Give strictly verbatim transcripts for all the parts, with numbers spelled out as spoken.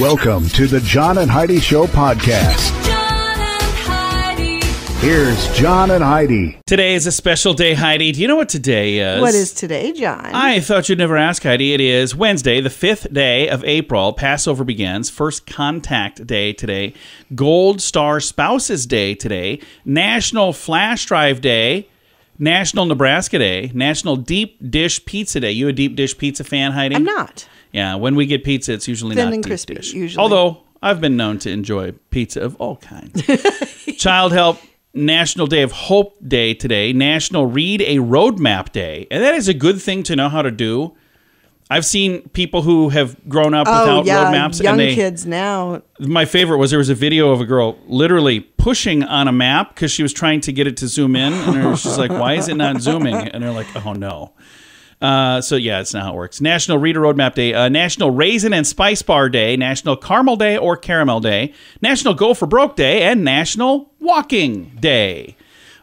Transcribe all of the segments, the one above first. Welcome to the John and Heidi Show podcast. John and Heidi. Here's John and Heidi. Today is a special day, Heidi. Do you know what today is? What is today, John? I thought you'd never ask, Heidi. It is Wednesday, the fifth day of April. Passover begins. First Contact Day today. Gold Star Spouses Day today. National Flash Drive Day. National Nebraska Day. National Deep Dish Pizza Day. You a deep dish pizza fan, Heidi? I'm not. Yeah, when we get pizza, it's usually thin not and deep crispy, dish. Usually. Although, I've been known to enjoy pizza of all kinds. Child Help, National Day of Hope Day today, National Read a Roadmap Day. And that is a good thing to know how to do. I've seen people who have grown up oh, without yeah, roadmaps. Young and they, kids now. My favorite was there was a video of a girl literally pushing on a map because she was trying to get it to zoom in. And it was just like, why is it not zooming? And they're like, oh, no. Uh, so, yeah, that's not how it works. National Reader Roadmap Day, uh, National Raisin and Spice Bar Day, National Caramel Day or Caramel Day, National Go for Broke Day, and National Walking Day.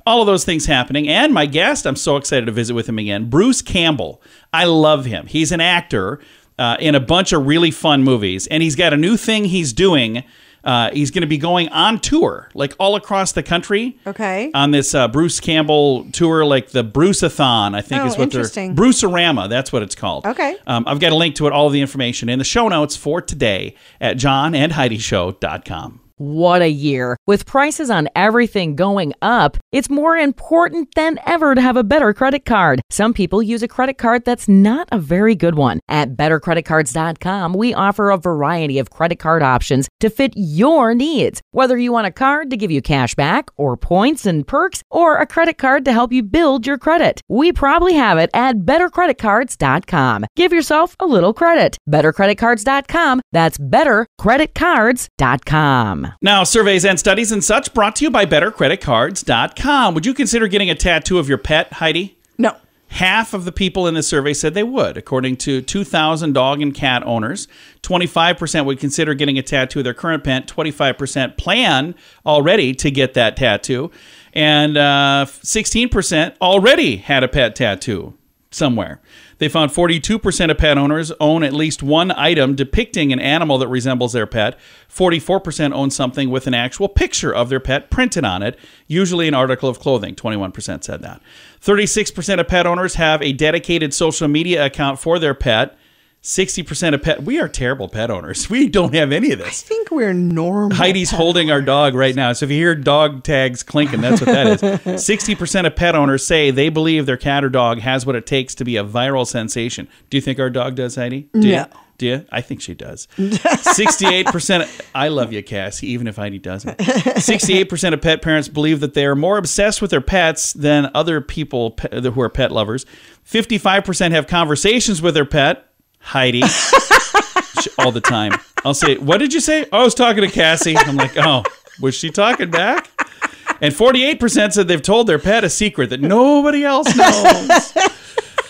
All of those things happening. And my guest, I'm so excited to visit with him again, Bruce Campbell. I love him. He's an actor uh, in a bunch of really fun movies, and he's got a new thing he's doing. Uh, he's going to be going on tour, like all across the country. Okay. On this uh, Bruce Campbell tour, like the Bruce-a-thon, I think oh, is what they're... Bruce-O-Rama, that's what it's called. Okay. Um, I've got a link to it, all of the information in the show notes for today at john and heidi show dot com. What a year. With prices on everything going up, it's more important than ever to have a better credit card. Some people use a credit card that's not a very good one. At better credit cards dot com, we offer a variety of credit card options to fit your needs. Whether you want a card to give you cash back or points and perks, or a credit card to help you build your credit, we probably have it at better credit cards dot com. Give yourself a little credit. better credit cards dot com. That's better credit cards dot com. Now, surveys and studies and such brought to you by better credit cards dot com. Would you consider getting a tattoo of your pet, Heidi? No. Half of the people in the survey said they would. According to two thousand dog and cat owners, twenty-five percent would consider getting a tattoo of their current pet, twenty-five percent plan already to get that tattoo, and uh, sixteen percent already had a pet tattoo somewhere. They found forty-two percent of pet owners own at least one item depicting an animal that resembles their pet. forty-four percent own something with an actual picture of their pet printed on it, usually an article of clothing. twenty-one percent said that. thirty-six percent of pet owners have a dedicated social media account for their pet. sixty percent of pet... We are terrible pet owners. We don't have any of this. I think we're normal. Heidi's holding owners. Our dog right now. So if you hear dog tags clinking, that's what that is. sixty percent of pet owners say they believe their cat or dog has what it takes to be a viral sensation. Do you think our dog does, Heidi? Do no. You? Do you? I think she does. sixty-eight percent... I love you, Cassie, even if Heidi doesn't. sixty-eight percent of pet parents believe that they are more obsessed with their pets than other people who are pet lovers. fifty-five percent have conversations with their pet. Heidi all the time. I'll say, what did you say? Oh, I was talking to Cassie. I'm like, oh, was she talking back? And forty-eight percent said they've told their pet a secret that nobody else knows.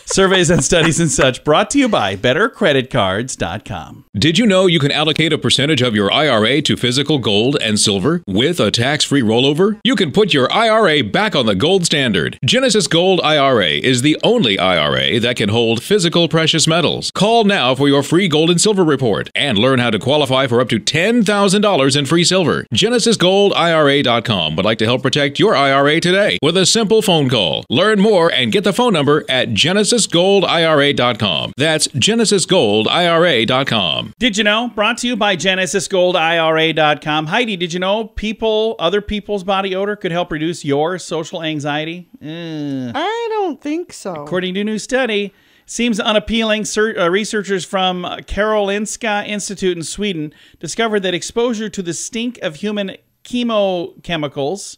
Surveys and studies and such brought to you by better credit cards dot com. Did you know you can allocate a percentage of your I R A to physical gold and silver with a tax-free rollover? You can put your I R A back on the gold standard. Genesis Gold I R A is the only I R A that can hold physical precious metals. Call now for your free gold and silver report and learn how to qualify for up to ten thousand dollars in free silver. Genesis Gold I R A dot com would like to help protect your I R A today with a simple phone call. Learn more and get the phone number at Genesis Genesis Gold I R A dot com. That's Genesis Gold I R A dot com. Did you know? Brought to you by Genesis Gold I R A dot com. Heidi, did you know people, other people's body odor could help reduce your social anxiety? Mm. I don't think so. According to a new study, seems unappealing. Researchers from Karolinska Institute in Sweden discovered that exposure to the stink of human chemochemicals...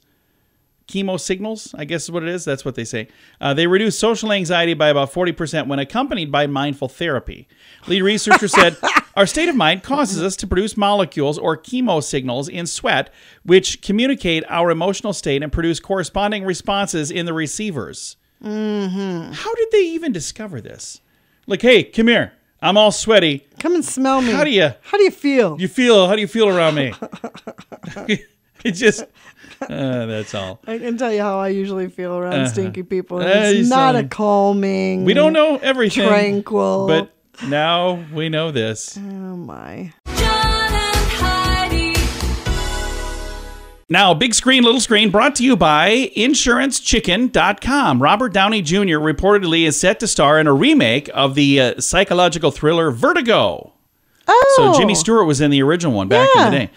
Chemo signals, I guess is what it is. That's what they say. Uh, they reduce social anxiety by about forty percent when accompanied by mindful therapy. Lead researcher said, our state of mind causes us to produce molecules or chemo signals in sweat, which communicate our emotional state and produce corresponding responses in the receivers. Mm-hmm. How did they even discover this? Like, hey, come here. I'm all sweaty. Come and smell me. How do you? How do you feel? You feel? How do you feel around me? It just... Uh, that's all. I can tell you how I usually feel around uh-huh. stinky people. It's uh, not a calming. We don't know everything. Tranquil. But now we know this. Oh, my. John Now, Big Screen, Little Screen, brought to you by Insurance Chicken dot com. Robert Downey Junior reportedly is set to star in a remake of the uh, psychological thriller Vertigo. Oh. So Jimmy Stewart was in the original one back yeah. in the day.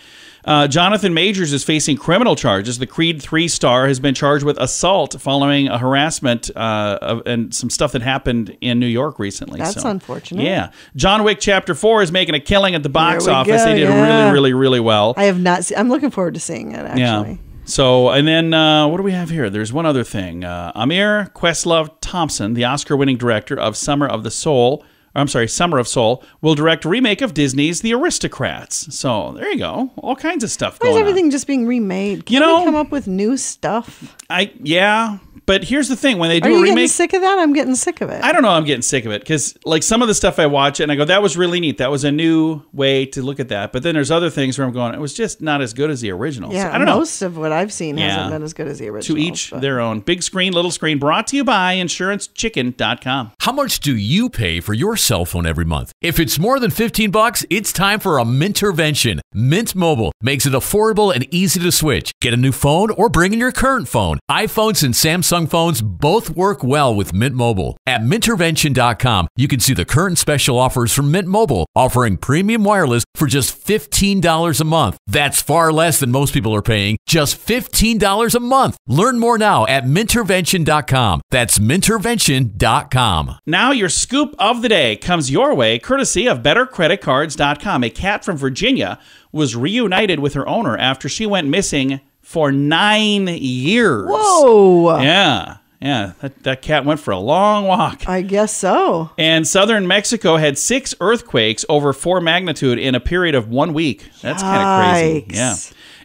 Uh, Jonathan Majors is facing criminal charges. The Creed three star has been charged with assault following a harassment uh, of, and some stuff that happened in New York recently. That's so unfortunate. Yeah. John Wick Chapter four is making a killing at the box office. Go. They did yeah. really, really, really well. I have not seen, I'm looking forward to seeing it, actually. Yeah. So, and then uh, what do we have here? There's one other thing. Uh, Amir Questlove Thompson, the Oscar-winning director of Summer of the Soul, I'm sorry, Summer of Soul, will direct a remake of Disney's The Aristocrats. So there you go. All kinds of stuff going on. Why is everything on. just being remade? Can you know, we come up with new stuff? I Yeah, but here's the thing. When they do Are you a remake, getting sick of that? I'm getting sick of it. I don't know I'm getting sick of it because like some of the stuff I watch and I go, that was really neat. That was a new way to look at that. But then there's other things where I'm going, it was just not as good as the original. Yeah, so I don't most know. of what I've seen yeah. hasn't been as good as the original. To each but. their own. Big Screen, Little Screen, brought to you by Insurance Chicken dot com. How much do you pay for your cell phone every month? If it's more than fifteen bucks, it's time for a Mintervention. Mint Mobile makes it affordable and easy to switch. Get a new phone or bring in your current phone. iPhones and Samsung phones both work well with Mint Mobile. At Mintervention dot com, you can see the current special offers from Mint Mobile, offering premium wireless for just fifteen dollars a month. That's far less than most people are paying, just fifteen dollars a month. Learn more now at Mintervention dot com. That's Mintervention dot com. Now your scoop of the day comes your way courtesy of better credit cards dot com. A cat from Virginia was reunited with her owner after she went missing for nine years. Whoa. Yeah. Yeah. That, that cat went for a long walk. I guess so. And southern Mexico had six earthquakes over four magnitude in a period of one week. That's kind of crazy. Yeah.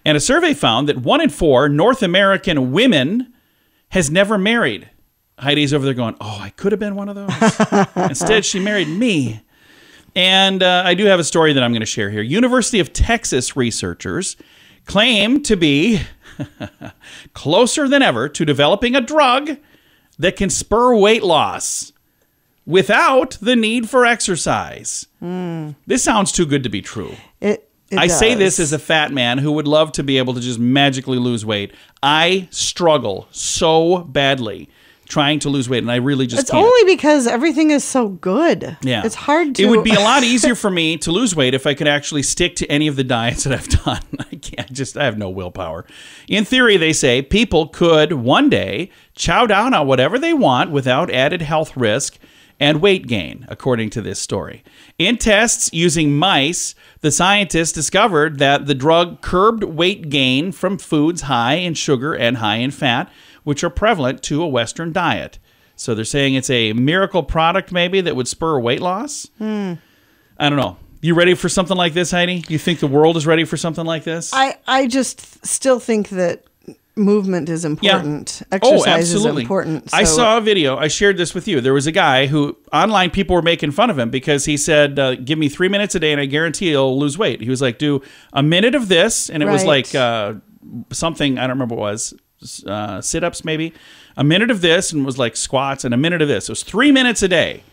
And a survey found that one in four North American women has never married. Heidi's over there going, oh, I could have been one of those. Instead, she married me. And uh, I do have a story that I'm going to share here. University of Texas researchers claim to be closer than ever to developing a drug that can spur weight loss without the need for exercise. Mm. This sounds too good to be true. It, it I does. say this as a fat man who would love to be able to just magically lose weight. I struggle so badly trying to lose weight, and I really just it's can't. It's only because everything is so good. Yeah. It's hard to... It would be a lot easier for me to lose weight if I could actually stick to any of the diets that I've done. I can't just... I have no willpower. In theory, they say, people could one day chow down on whatever they want without added health risk and weight gain, according to this story. In tests using mice, the scientists discovered that the drug curbed weight gain from foods high in sugar and high in fat, which are prevalent to a Western diet. So they're saying it's a miracle product maybe that would spur weight loss? Hmm. I don't know. You ready for something like this, Heidi? You think the world is ready for something like this? I, I just still think that movement is important. Yeah. Exercise oh, absolutely. is important. So. I saw a video. I shared this with you. There was a guy who, online people were making fun of him because he said, uh, give me three minutes a day and I guarantee you'll lose weight. He was like, do a minute of this. And it right. was like uh, something, I don't remember what it was. Uh, sit-ups maybe, a minute of this, and was like squats, and a minute of this. It was three minutes a day.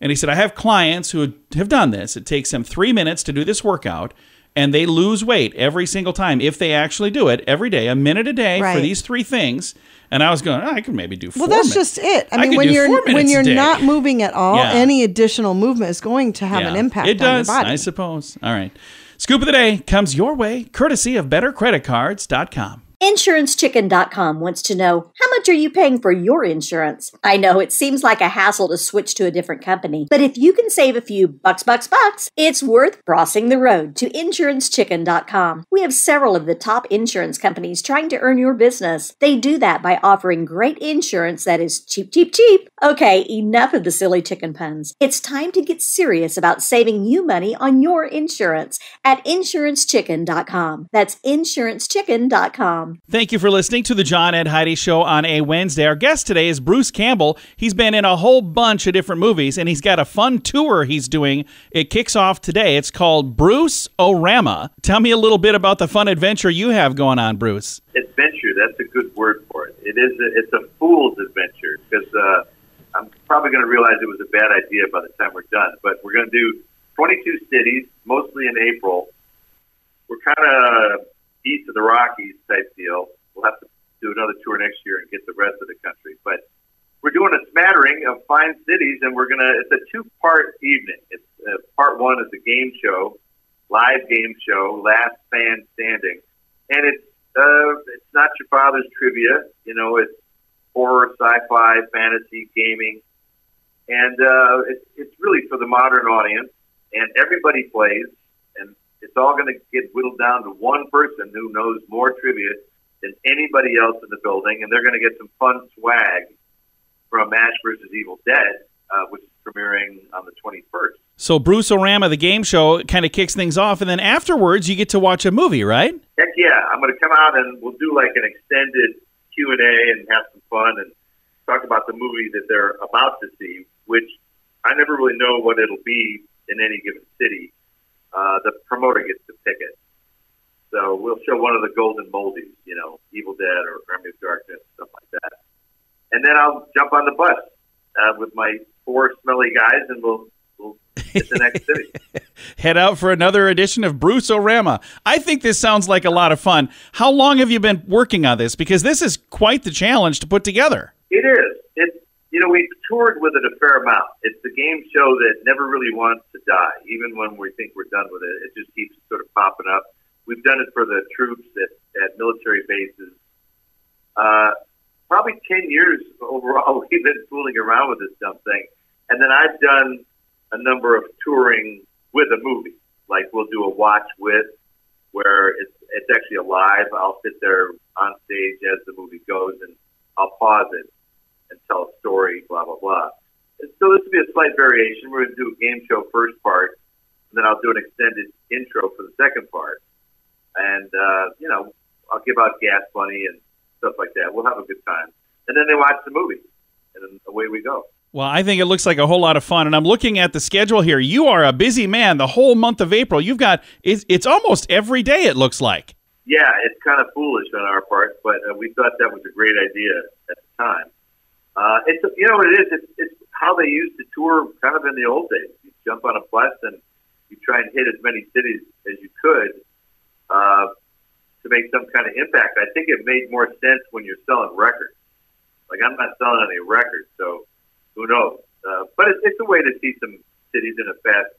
And he said, I have clients who have done this. It takes them three minutes to do this workout, and they lose weight every single time if they actually do it every day, a minute a day right. for these three things. And I was going, oh, I could maybe do four Well, that's minutes. just it. I, I mean, when you're, when you're not moving at all, yeah. any additional movement is going to have yeah. an impact it does, on your body. I suppose. All right. Scoop of the day comes your way, courtesy of better credit cards dot com. Insurance Chicken dot com wants to know, how much are you paying for your insurance? I know it seems like a hassle to switch to a different company, but if you can save a few bucks, bucks, bucks, it's worth crossing the road to Insurance Chicken dot com. We have several of the top insurance companies trying to earn your business. They do that by offering great insurance that is cheap, cheap, cheap. Okay, enough of the silly chicken puns. It's time to get serious about saving you money on your insurance at Insurance Chicken dot com. That's Insurance Chicken dot com. Thank you for listening to the John and Heidi Show on a Wednesday. Our guest today is Bruce Campbell. He's been in a whole bunch of different movies, and he's got a fun tour he's doing. It kicks off today. It's called Bruce-O-Rama. Tell me a little bit about the fun adventure you have going on, Bruce. Adventure, that's a good word for it. It is a, it's a fool's adventure, because uh, I'm probably going to realize it was a bad idea by the time we're done. But we're going to do twenty-two cities, mostly in April. We're kind of east of the Rockies type deal. We'll have to do another tour next year and get the rest of the country. But we're doing a smattering of fine cities, and we're going to – it's a two-part evening. It's uh, part one is a game show, live game show, last fan standing. And it's uh, it's not your father's trivia. You know, it's horror, sci-fi, fantasy, gaming. And uh, it's, it's really for the modern audience. And everybody plays, and it's all going to get whittled down to one person who knows more trivia than anybody else in the building, and they're going to get some fun swag from Ash versus Evil Dead, uh, which is premiering on the twenty-first. So Bruce-O-Rama, the game show, kind of kicks things off, and then afterwards you get to watch a movie, right? Heck yeah. I'm going to come out and we'll do like an extended Q and A and have some fun and talk about the movie that they're about to see, which I never really know what it'll be in any given city. Uh, the promoter gets to pick it. So we'll show one of the golden moldies, you know, Evil Dead or Army of Darkness, stuff like that. And then I'll jump on the bus uh, with my four smelly guys, and we'll, we'll hit the next city. Head out for another edition of Bruce-O-Rama. I think this sounds like a lot of fun. How long have you been working on this? Because this is quite the challenge to put together. It is. It's You know, we've toured with it a fair amount. It's a game show that never really wants to die. Even when we think we're done with it, it just keeps sort of popping up. We've done it for the troops at, at military bases. Uh, probably ten years overall we've been fooling around with this dumb thing. And then I've done a number of touring with a movie. Like we'll do a watch with where it's, it's actually a live. I'll sit there on stage as the movie goes and I'll pause it and tell a story, blah, blah, blah. And so this will be a slight variation. We're going to do a game show first part, and then I'll do an extended intro for the second part. And, uh, you know, I'll give out gas money and stuff like that. We'll have a good time. And then they watch the movie, and then away we go. Well, I think it looks like a whole lot of fun, and I'm looking at the schedule here. You are a busy man the whole month of April. You've got – it's almost every day, it looks like. Yeah, it's kind of foolish on our part, but uh, we thought that was a great idea at the time. Uh, it's, you know what it is, it's, it's how they used to tour kind of in the old days. You jump on a bus and you try and hit as many cities as you could uh, to make some kind of impact. I think it made more sense when you're selling records. Like, I'm not selling any records, so who knows? Uh, but it's, it's a way to see some cities in a fast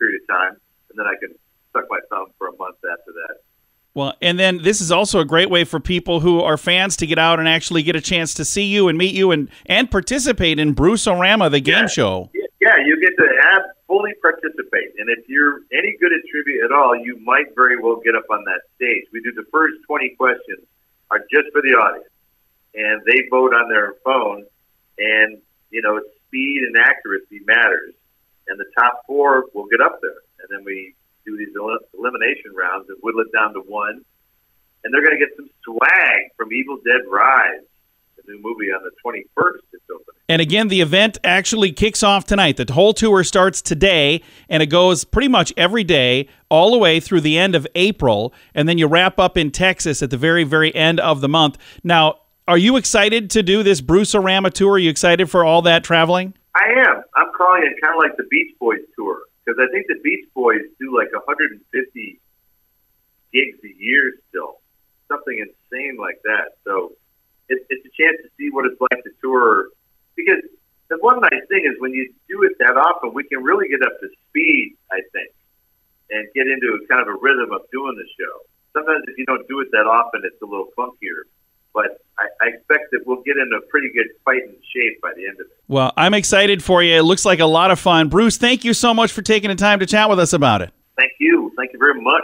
period of time, and then I can suck my thumb for a month after that. Well, and then this is also a great way for people who are fans to get out and actually get a chance to see you and meet you and, and participate in Bruce-O-Rama, the game yeah. show. Yeah, you get to have, fully participate. And if you're any good at trivia at all, you might very well get up on that stage. We do the first twenty questions are just for the audience. And they vote on their phone. And, you know, speed and accuracy matters. And the top four will get up there. And then we do these elimination rounds and whittle it down to one. And they're going to get some swag from Evil Dead Rise, the new movie on the twenty-first. It's opening. And again, the event actually kicks off tonight. The whole tour starts today, and it goes pretty much every day all the way through the end of April. And then you wrap up in Texas at the very, very end of the month. Now, are you excited to do this Bruce-O-Rama tour? Are you excited for all that traveling? I am. I'm calling it kind of like the Beach Boys tour. Because I think the Beach Boys do like one hundred fifty gigs a year still. Something insane like that. So it, it's a chance to see what it's like to tour. Because the one nice thing is when you do it that often, we can really get up to speed, I think, and get into kind of a rhythm of doing the show. Sometimes if you don't do it that often, it's a little funkier. But I, I expect that we'll get in a pretty good fighting shape by the end of it. Well, I'm excited for you. It looks like a lot of fun. Bruce, thank you so much for taking the time to chat with us about it. Thank you. Thank you very much.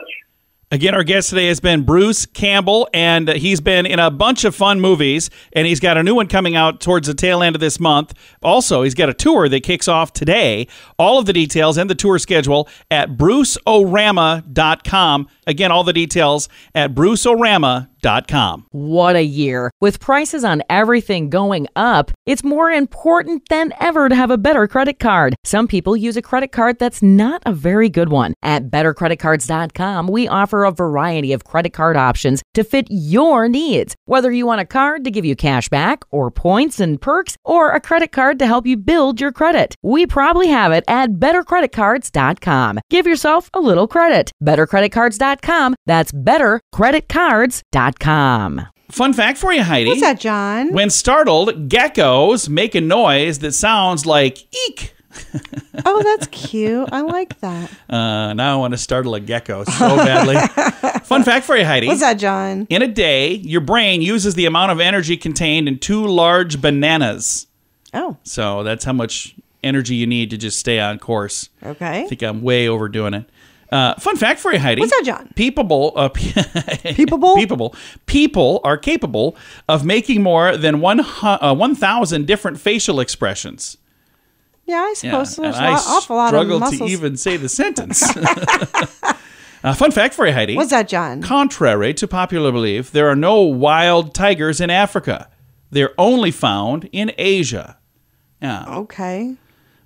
Again, our guest today has been Bruce Campbell, and he's been in a bunch of fun movies, and he's got a new one coming out towards the tail end of this month. Also, he's got a tour that kicks off today. All of the details and the tour schedule at bruce o rama dot com. Again, all the details at bruce o rama dot com. Amazon dot com. What a year. With prices on everything going up, it's more important than ever to have a better credit card. Some people use a credit card that's not a very good one. At better credit cards dot com, we offer a variety of credit card options to fit your needs. Whether you want a card to give you cash back or points and perks, or a credit card to help you build your credit, we probably have it at better credit cards dot com. Give yourself a little credit. better credit cards dot com. That's better credit cards dot com. Fun fact for you, Heidi. What's that, John? When startled, geckos make a noise that sounds like eek. Oh, that's cute. I like that. Uh, now I want to startle a gecko so badly. Fun fact for you, Heidi. What's that, John? In a day, your brain uses the amount of energy contained in two large bananas. Oh. So that's how much energy you need to just stay on course. Okay. I think I'm way overdoing it. Uh, fun fact for you, Heidi. What's that, John? Peepable, uh, peepable? Peepable. People are capable of making more than one thousand different facial expressions. Yeah, I suppose yeah, there's an awful lot of muscles. I struggle to even say the sentence. uh, fun fact for you, Heidi. What's that, John? Contrary to popular belief, there are no wild tigers in Africa. They're only found in Asia. Yeah. Okay.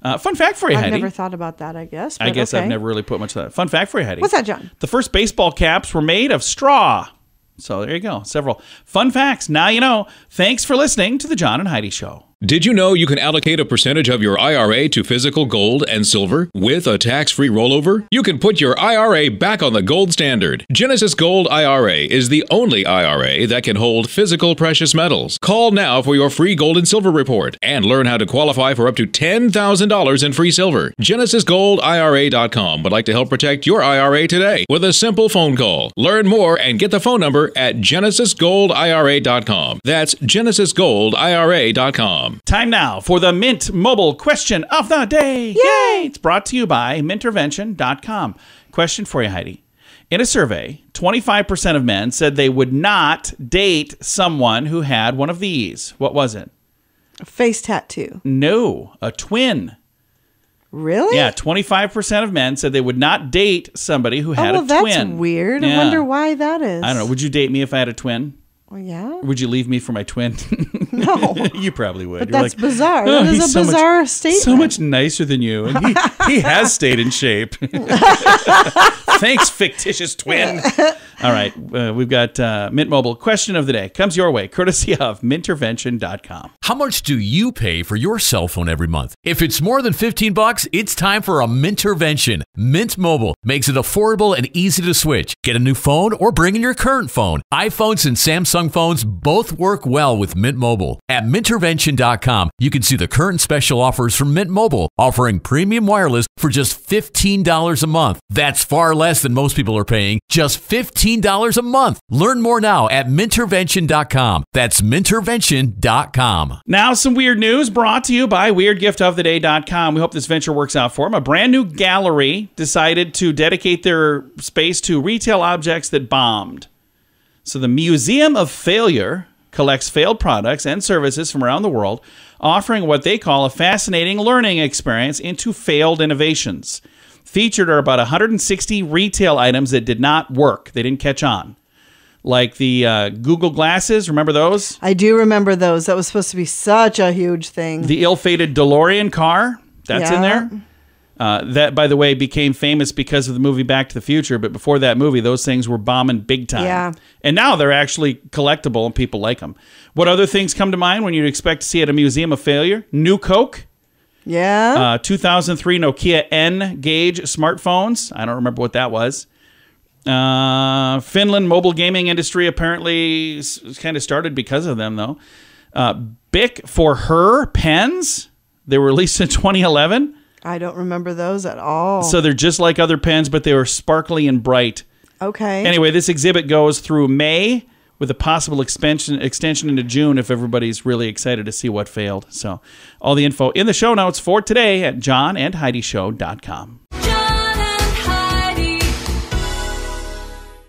Uh, fun fact for you, I've Heidi. I've never thought about that, I guess. I guess okay. I've never really put much of that. Fun fact for you, Heidi. What's that, John? The first baseball caps were made of straw. So there you go. Several fun facts. Now you know. Thanks for listening to The John and Heidi Show. Did you know you can allocate a percentage of your I R A to physical gold and silver with a tax-free rollover? You can put your I R A back on the gold standard. Genesis Gold I R A is the only I R A that can hold physical precious metals. Call now for your free gold and silver report and learn how to qualify for up to ten thousand dollars in free silver. Genesis Gold I R A dot com would like to help protect your I R A today with a simple phone call. Learn more and get the phone number at Genesis Gold I R A dot com. That's Genesis Gold I R A dot com. Time now for the Mint Mobile Question of the Day. Yay! Yay! It's brought to you by Mintervention dot com. Question for you, Heidi. In a survey, twenty-five percent of men said they would not date someone who had one of these. What was it? A face tattoo. No, a twin. Really? Yeah, twenty-five percent of men said they would not date somebody who had oh, well, a twin. That's weird. Yeah. I wonder why that is. I don't know. Would you date me if I had a twin? Well, yeah. Would you leave me for my twin? No. You probably would. But You're that's like, bizarre. Oh, that is a so bizarre much, statement. So much nicer than you. And he, he has stayed in shape. Thanks, fictitious twin. All right. Uh, we've got uh, Mint Mobile. Question of the day comes your way, courtesy of Mintervention dot com. How much do you pay for your cell phone every month? If it's more than fifteen bucks, it's time for a Mintervention. Mint Mobile makes it affordable and easy to switch. Get a new phone or bring in your current phone. iPhones and Samsung phones both work well with Mint Mobile. At Mintervention dot com, you can see the current special offers from Mint Mobile, offering premium wireless for just fifteen dollars a month. That's far less than most people are paying, just fifteen dollars a month. Learn more now at Mintervention dot com. That's Mintervention dot com. Now some weird news brought to you by Weird Gift Of The Day dot com. We hope this venture works out for them. A brand new gallery decided to dedicate their space to retail objects that bombed. So the Museum of Failure collects failed products and services from around the world, offering what they call a fascinating learning experience into failed innovations. Featured are about one hundred sixty retail items that did not work. They didn't catch on. Like the uh, Google Glasses, remember those? I do remember those. That was supposed to be such a huge thing. The ill-fated DeLorean car, that's yeah. in there. Uh, that, by the way, became famous because of the movie Back to the Future. But before that movie, those things were bombing big time. Yeah. And now they're actually collectible and people like them. What other things come to mind when you'd expect to see at a Museum of Failure? New Coke. Yeah. Uh, two thousand three Nokia N-Gage smartphones. I don't remember what that was. Uh, Finland mobile gaming industry apparently kind of started because of them, though. Uh, Bic for her pens. They were released in twenty eleven. I don't remember those at all. So they're just like other pens, but they were sparkly and bright. Okay. Anyway, this exhibit goes through May with a possible expansion extension into June if everybody's really excited to see what failed. So all the info in the show notes for today at john and heidi show dot com.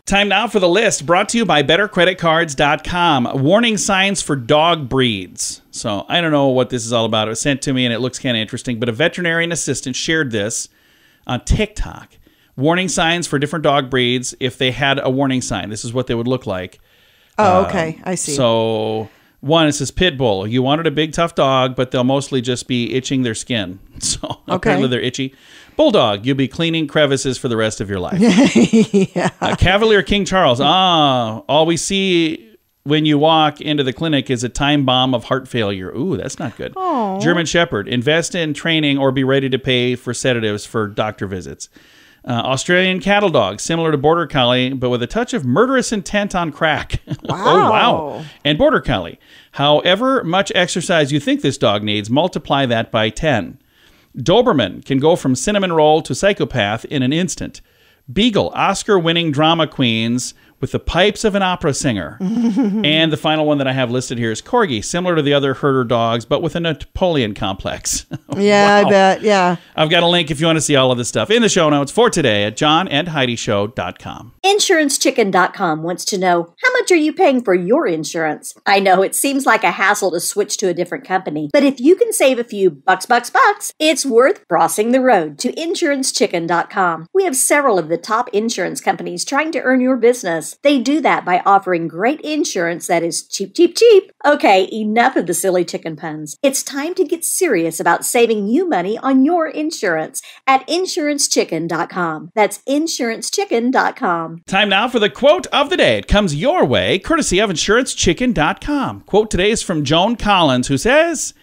Time now for the list brought to you by better credit cards dot com. Warning signs for dog breeds. So I don't know what this is all about. It was sent to me and it looks kind of interesting, but a veterinarian assistant shared this on TikTok. Warning signs for different dog breeds if they had a warning sign. This is what they would look like. Oh, okay. Um, I see. So one, it says pit bull. You wanted a big tough dog, but they'll mostly just be itching their skin. So okay. apparently they're itchy. Bulldog, you'll be cleaning crevices for the rest of your life. Yeah. uh, Cavalier King Charles. Ah, all we see when you walk into the clinic is a time bomb of heart failure. Ooh, that's not good. Aww. German Shepherd, invest in training or be ready to pay for sedatives for doctor visits. Uh, Australian Cattle Dog, similar to Border Collie, but with a touch of murderous intent on crack. Wow. Oh, wow. And Border Collie, however much exercise you think this dog needs, multiply that by ten. Doberman can go from cinnamon roll to psychopath in an instant. Beagle, Oscar-winning drama queens with the pipes of an opera singer. And the final one that I have listed here is Corgi, similar to the other herder dogs, but with a Napoleon complex. Yeah, wow. I bet, yeah. I've got a link if you want to see all of this stuff in the show notes for today at john and heidi show dot com. insurance chicken dot com wants to know, how much are you paying for your insurance? I know it seems like a hassle to switch to a different company, but if you can save a few bucks, bucks, bucks, it's worth crossing the road to insurance chicken dot com. We have several of the top insurance companies trying to earn your business. They do that by offering great insurance that is cheap, cheap, cheap. Okay, enough of the silly chicken puns. It's time to get serious about saving you money on your insurance at insurance chicken dot com. That's insurance chicken dot com. Time now for the quote of the day. It comes your way, courtesy of insurance chicken dot com. Quote today is from Joan Collins, who says,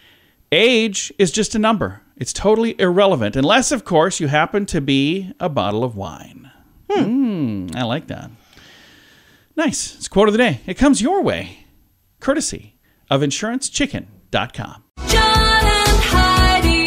"Age is just a number. It's totally irrelevant, unless, of course, you happen to be a bottle of wine." Hmm. Mm, I like that. Nice. It's quote of the day. It comes your way, courtesy of insurance chicken dot com. John and Heidi.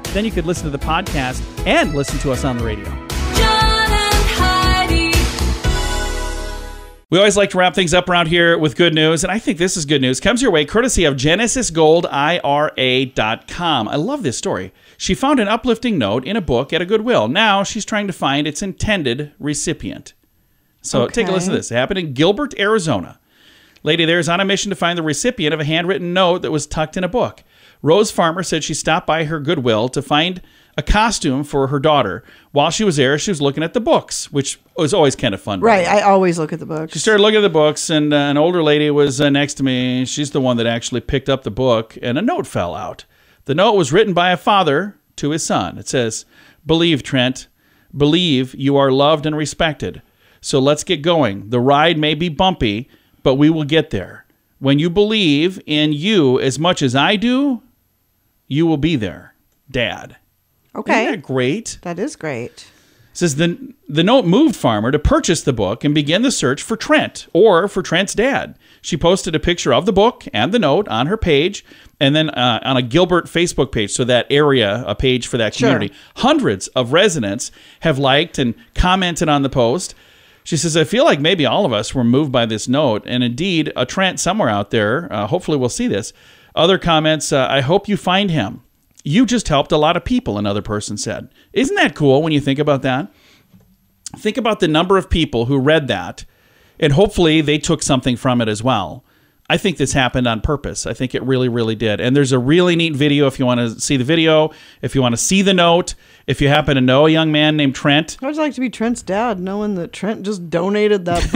Then you could listen to the podcast and listen to us on the radio. John and Heidi. We always like to wrap things up around here with good news, and I think this is good news. Comes your way courtesy of genesis gold I R A dot com. I love this story. She found an uplifting note in a book at a Goodwill. Now she's trying to find its intended recipient. So okay. Take a listen to this. It happened in Gilbert, Arizona. Lady there is on a mission to find the recipient of a handwritten note that was tucked in a book. Rose Farmer said she stopped by her Goodwill to find a costume for her daughter. While she was there, she was looking at the books, which was always kind of fun. Right. I always look at the books. She started looking at the books, and uh, an older lady was uh, next to me. She's the one that actually picked up the book, and a note fell out. The note was written by a father to his son. It says, "Believe, Trent. Believe you are loved and respected. So let's get going. The ride may be bumpy, but we will get there. When you believe in you as much as I do, you will be there. Dad." Okay. Isn't that great? That is great. It says, the, the note moved Farmer to purchase the book and begin the search for Trent or for Trent's dad. She posted a picture of the book and the note on her page and then uh, on a Gilbert Facebook page. So that area, a page for that community. Sure. Hundreds of residents have liked and commented on the post. She says, "I feel like maybe all of us were moved by this note, and indeed, a Trent somewhere out there, uh, hopefully we'll see this." Other comments, uh, "I hope you find him. You just helped a lot of people," another person said. Isn't that cool when you think about that? Think about the number of people who read that, and hopefully they took something from it as well. I think this happened on purpose. I think it really, really did. And there's a really neat video if you want to see the video, if you want to see the note, if you happen to know a young man named Trent. I would like to be Trent's dad, knowing that Trent just donated that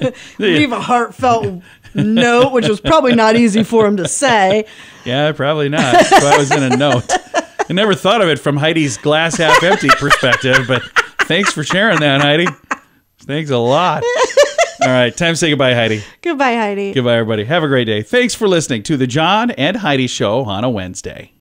book. Leave a heartfelt note, which was probably not easy for him to say. Yeah, probably not. That's why I was in a note. I never thought of it from Heidi's glass half empty perspective, but thanks for sharing that, Heidi. Thanks a lot. All right, time to say goodbye, Heidi. Goodbye, Heidi. Goodbye, everybody. Have a great day. Thanks for listening to the John and Heidi Show on a Wednesday.